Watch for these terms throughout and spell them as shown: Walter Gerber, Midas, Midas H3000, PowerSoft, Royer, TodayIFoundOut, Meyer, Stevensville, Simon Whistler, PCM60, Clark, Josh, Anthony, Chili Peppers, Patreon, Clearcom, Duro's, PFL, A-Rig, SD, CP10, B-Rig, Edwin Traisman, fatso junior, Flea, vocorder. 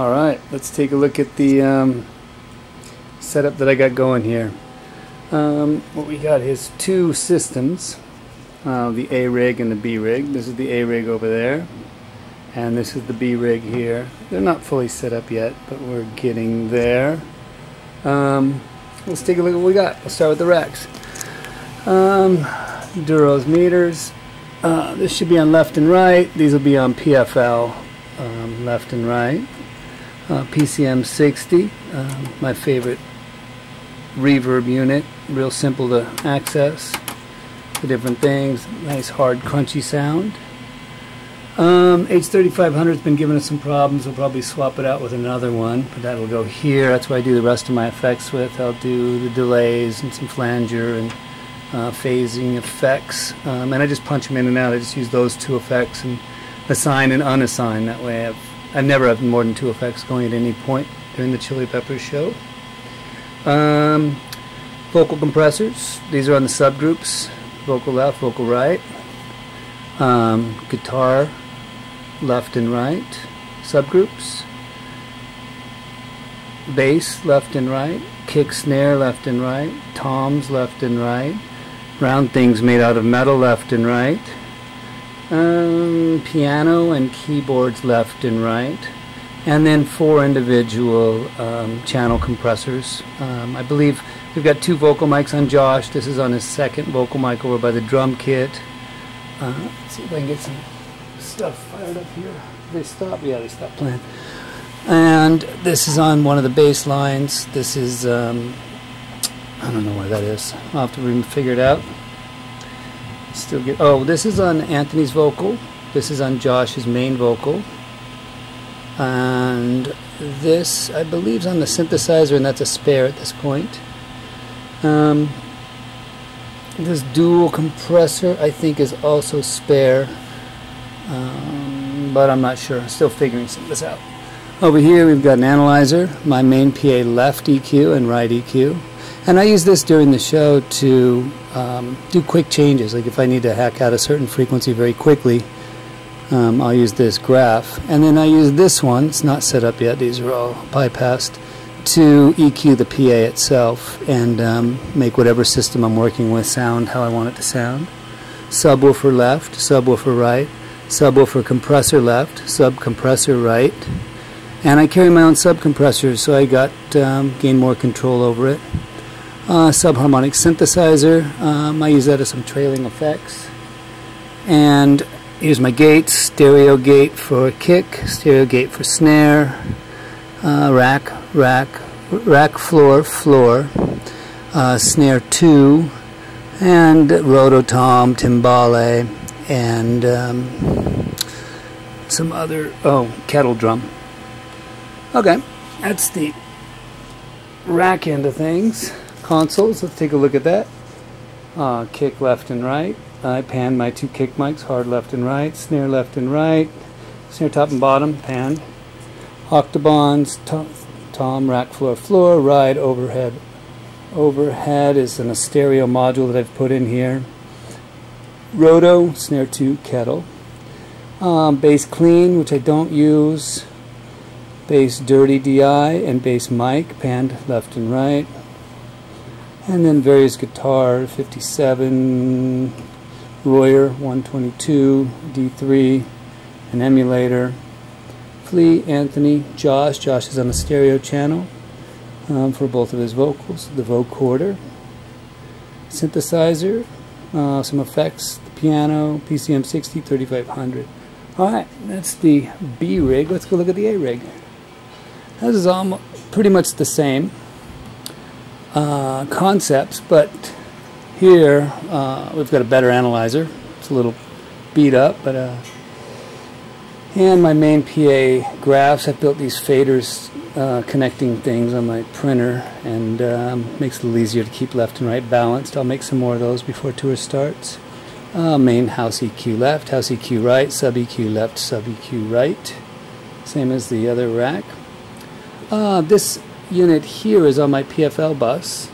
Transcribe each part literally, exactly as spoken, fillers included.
Alright, let's take a look at the um, setup that I got going here. Um, what we got is two systems, uh, the A-Rig and the B-Rig. This is the A-Rig over there, and this is the B-Rig here. They're not fully set up yet, but we're getting there. Um, let's take a look at what we got. We'll start with the racks. Um, Duro's meters. Uh, this should be on left and right. These will be on P F L, um, left and right. Uh, P C M sixty, um, my favorite reverb unit, real simple to access, the different things, nice hard crunchy sound. Um, H thirty-five hundred has been giving us some problems. We'll probably swap it out with another one, but that'll go here. That's what I do the rest of my effects with. I'll do the delays and some flanger and uh, phasing effects, um, and I just punch them in and out. I just use those two effects and assign and unassign. That way I've I've never had more than two effects going at any point during the Chili Peppers show. Um, vocal compressors. These are on the subgroups. Vocal left, vocal right. Um, guitar left and right. Subgroups. Bass left and right. Kick snare left and right. Toms left and right. Round things made out of metal left and right. Um, piano and keyboards left and right, and then four individual um, channel compressors. Um, I believe we've got two vocal mics on Josh. This is on his second vocal mic over by the drum kit. Uh, let's see if I can get some stuff fired up here. They stopped. Yeah, they stopped playing. And this is on one of the bass lines. This is um, I don't know where that is. I'll have to figure it out. Still get oh this is on Anthony's vocal, this is on Josh's main vocal, and this I believe is on the synthesizer, and that's a spare at this point. Um, this dual compressor I think is also spare, um, but I'm not sure. I'm still figuring some of this out. Over here we've got an analyzer, my main P A left E Q and right E Q. And I use this during the show to um, do quick changes. Like if I need to hack out a certain frequency very quickly, um, I'll use this graph. And then I use this one, it's not set up yet, these are all bypassed, to E Q the P A itself and um, make whatever system I'm working with sound how I want it to sound. Subwoofer left, subwoofer right, subwoofer compressor left, subcompressor right. And I carry my own subcompressors, so I got um, gained more control over it. Uh, subharmonic synthesizer. Um, I use that as some trailing effects. And here's my gates. Stereo gate for kick, stereo gate for snare, uh, rack, rack, rack floor, floor, uh, snare two, and rototom, timbale, and um, some other, oh, kettle drum. Okay, that's the rack end of things. Consoles, let's take a look at that. Uh, kick left and right. I pan my two kick mics, hard left and right, snare left and right, snare top and bottom, pan. Octobons, tom, tom, rack, floor, floor, ride, overhead. Overhead is in a stereo module that I've put in here. Roto, snare two, kettle. Um, bass clean, which I don't use. Bass dirty D I and bass mic, panned left and right. And then various guitar, fifty-seven, Royer, one twenty-two, D three, an emulator, Flea, Anthony, Josh. Josh is on the stereo channel um, for both of his vocals, the vocorder, synthesizer, uh, some effects, the piano, P C M sixty, thirty-five hundred. Alright, that's the B-Rig. Let's go look at the A-Rig. This is almost, pretty much the same. Uh, concepts, but here uh, we've got a better analyzer. It's a little beat up, but uh, and my main P A graphs. I built these faders uh, connecting things on my printer, and um, makes it a little easier to keep left and right balanced. I'll make some more of those before tour starts. Uh, main house E Q left, house E Q right, sub E Q left, sub E Q right. Same as the other rack. Uh, this unit here is on my P F L bus,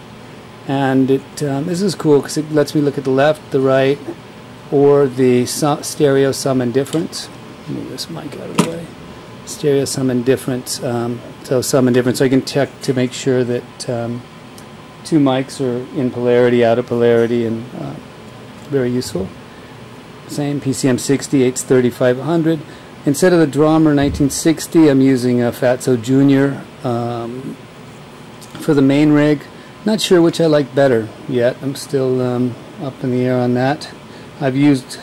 and it um, this is cool because it lets me look at the left, the right, or the su stereo sum and difference. Move this mic out of the way. stereo, some indifference, um, so some indifference. So I can check to make sure that um, two mics are in polarity, out of polarity, and uh, very useful. Same P C M sixty, eights thirty-five hundred. Instead of the Drummer nineteen sixty, I'm using a Fatso Junior Um, for the main rig, not sure which I like better yet. I'm still um, up in the air on that. I've used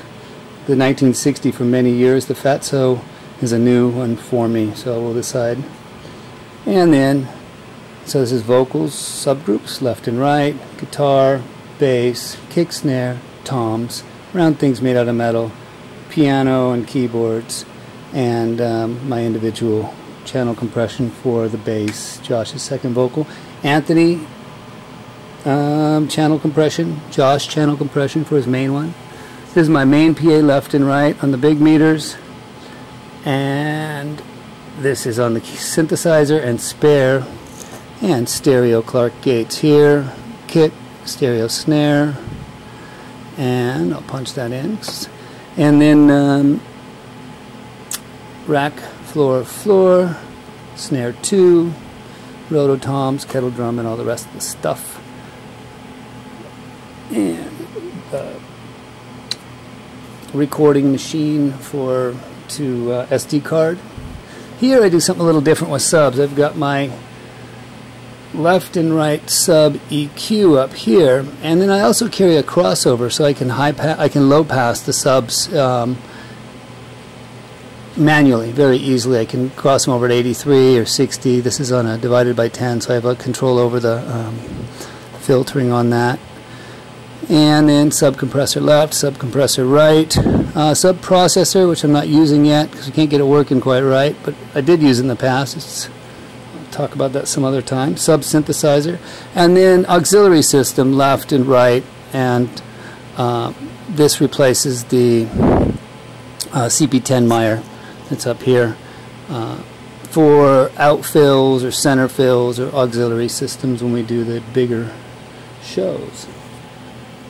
the nineteen sixty for many years. The Fatso is a new one for me, so we'll decide. And then, so this is vocals, subgroups, left and right, guitar, bass, kick, snare, toms, round things made out of metal, piano and keyboards, and um, my individual channel compression for the bass, Josh's second vocal, Anthony um, channel compression, Josh channel compression for his main one. This is my main P A left and right on the big meters, and this is on the synthesizer and spare, and stereo Clark gates here, kit, stereo snare, and I'll punch that in, and then um, rack, floor, floor, snare two, roto toms, kettle drum, and all the rest of the stuff. And uh, recording machine for to uh, S D card. Here I do something a little different with subs. I've got my left and right sub E Q up here, and then I also carry a crossover, so I can high pass, I can low pass the subs um, manually, very easily. I can cross them over at eighty-three or sixty. This is on a divided by ten, so I have a control over the um, filtering on that. And then sub compressor left, sub compressor right, uh, sub processor, which I'm not using yet because I can't get it working quite right, but I did use it in the past. It's, I'll talk about that some other time. Sub synthesizer, and then auxiliary system left and right, and uh, this replaces the uh, C P ten Meyer. It's up here uh, for outfills or center fills or auxiliary systems when we do the bigger shows.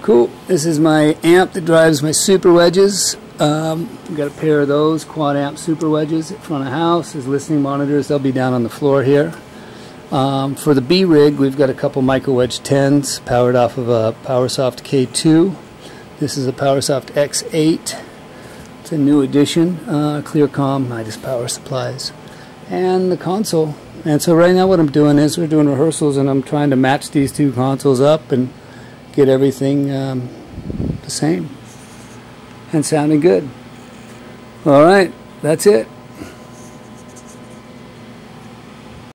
Cool. This is my amp that drives my super wedges. Um, got a pair of those quad amp super wedges in front of house. There's listening monitors. They'll be down on the floor here. Um, for the B-Rig, we've got a couple micro wedge tens powered off of a PowerSoft K two. This is a PowerSoft X eight. A new addition, uh, Clearcom, Midas power supplies, and the console. And so right now what I'm doing is we're doing rehearsals, and I'm trying to match these two consoles up and get everything um, the same and sounding good. All right, that's it.